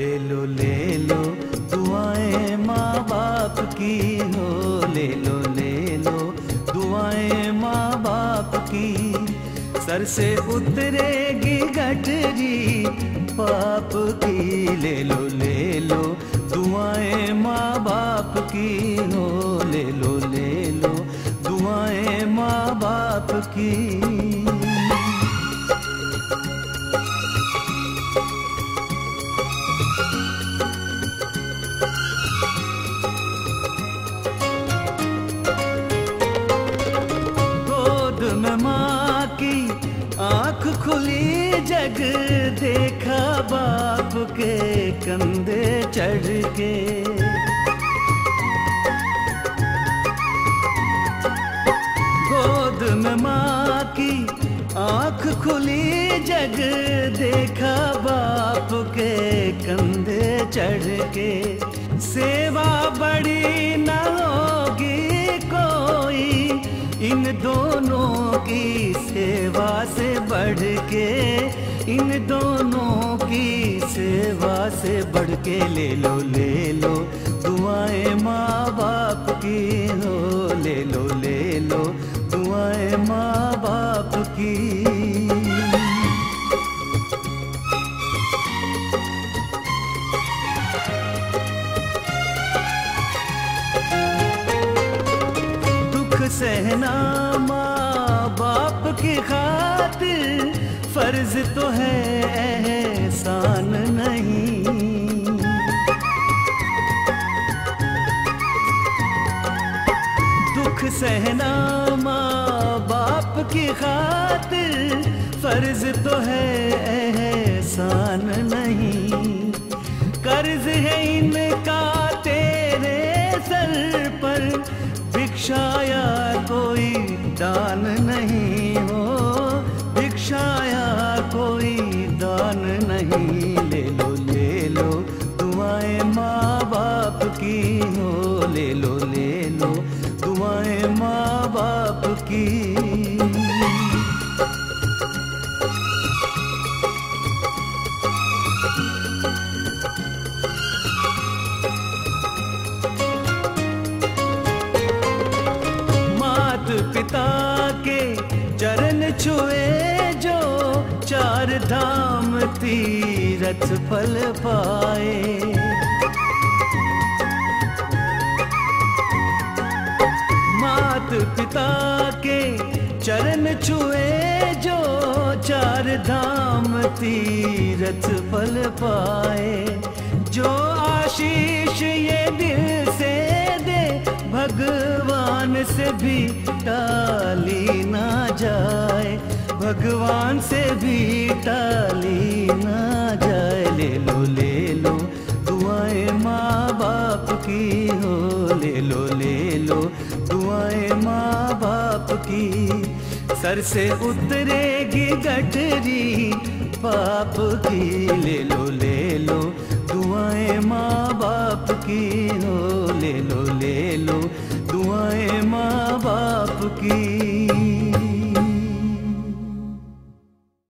ले लो दुआएं माँ बाप की हो। ले लो दुआएं माँ बाप की। सर से उतरेगी गठरी पाप की। ले लो दुआएं माँ बाप की हो। ले लो दुआएं माँ बाप की। माँ की आंख खुली जग देखा बाप के कंधे चढ़ के। गोद में माँ की आंख खुली जग देखा बाप के कंधे चढ़ के। सेवा बड़ी ना होगी कोई इन दोनों की सेवा से बढ़ के। इन दोनों की सेवा से बढ़ के। ले लो दुआएं माँ बाप की हो। ले लो दुआएं माँ बाप की। सहना माँ बाप की खातिर फर्ज तो है एहसान नहीं। दुख सहना माँ बाप की खातिर फर्ज तो है एहसान नहीं। कर्ज है इनका तेरे सर पर भिक्षाया कोई दान नहीं हो। भिक्षाया कोई दान नहीं। ले लो दुआएं माँ बाप की हो। ले लो दुआएं माँ बाप की। पिता के चरण छुए जो चार धाम तीरथ फल पाए। मात पिता के चरण छुए जो चार धाम तीरथ फल पाए। जो आशीष ये दिल से दे भगवान से भी टाली ना जाए। भगवान से भी टाली ना जाए। ले लो दुआएं माँ बाप की हो। ले लो दुआएं माँ बाप की। सर से उतरेगी गठरी पाप की। ले